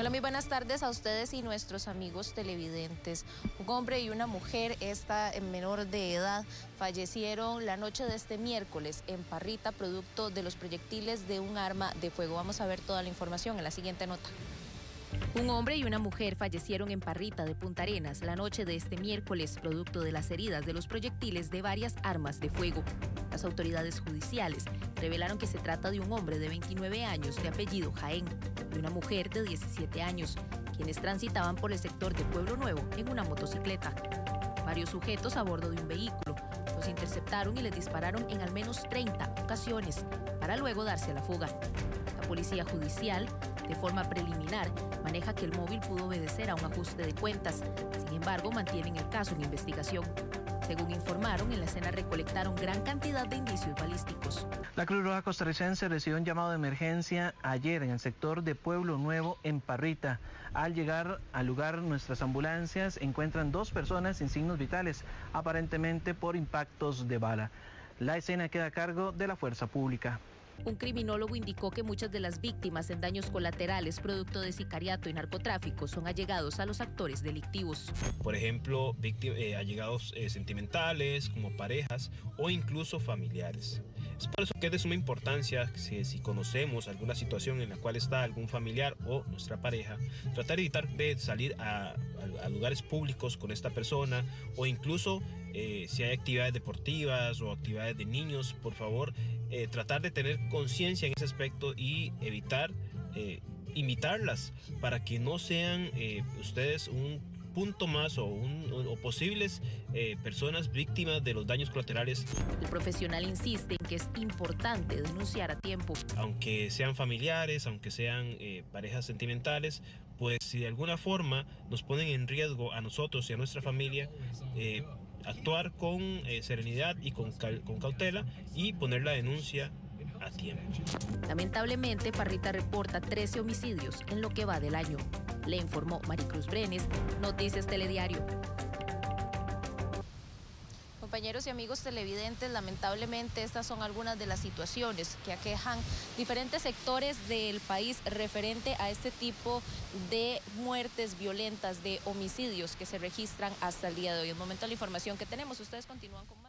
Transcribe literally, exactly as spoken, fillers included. Hola, muy buenas tardes a ustedes y nuestros amigos televidentes. Un hombre y una mujer, esta menor de edad, fallecieron la noche de este miércoles en Parrita, producto de los proyectiles de un arma de fuego. Vamos a ver toda la información en la siguiente nota. Un hombre y una mujer fallecieron en Parrita de Puntarenas la noche de este miércoles, producto de las heridas de los proyectiles de varias armas de fuego. Las autoridades judiciales revelaron que se trata de un hombre de veintinueve años de apellido Jaén y una mujer de diecisiete años, quienes transitaban por el sector de Pueblo Nuevo en una motocicleta. Varios sujetos a bordo de un vehículo los interceptaron y les dispararon en al menos treinta ocasiones para luego darse a la fuga. La policía judicial, de forma preliminar, maneja que el móvil pudo obedecer a un ajuste de cuentas. Sin embargo, mantienen el caso en investigación. Según informaron, en la escena recolectaron gran cantidad de indicios balísticos. La Cruz Roja Costarricense recibió un llamado de emergencia ayer en el sector de Pueblo Nuevo, en Parrita. Al llegar al lugar, nuestras ambulancias encuentran dos personas sin signos vitales, aparentemente por impactos de bala. La escena queda a cargo de la Fuerza Pública. Un criminólogo indicó que muchas de las víctimas en daños colaterales producto de sicariato y narcotráfico son allegados a los actores delictivos. Por ejemplo, víctimas, eh, allegados eh, sentimentales, como parejas o incluso familiares. Es por eso que es de suma importancia si, si conocemos alguna situación en la cual está algún familiar o nuestra pareja, tratar de evitar de salir a, a, a lugares públicos con esta persona o incluso eh, si hay actividades deportivas o actividades de niños, por favor, Eh, tratar de tener conciencia en ese aspecto y evitar eh, imitarlas para que no sean eh, ustedes un punto más o, un, o posibles eh, personas víctimas de los daños colaterales. El profesional insiste en que es importante denunciar a tiempo. Aunque sean familiares, aunque sean eh, parejas sentimentales, pues si de alguna forma nos ponen en riesgo a nosotros y a nuestra familia, eh, actuar con eh, serenidad y con, cal, con cautela y poner la denuncia a tiempo. Lamentablemente, Parrita reporta trece homicidios en lo que va del año. Le informó Maricruz Brenes, Noticias Telediario. Compañeros y amigos televidentes, lamentablemente estas son algunas de las situaciones que aquejan diferentes sectores del país referente a este tipo de muertes violentas, de homicidios que se registran hasta el día de hoy. En momento de la información que tenemos, ustedes continúan con más.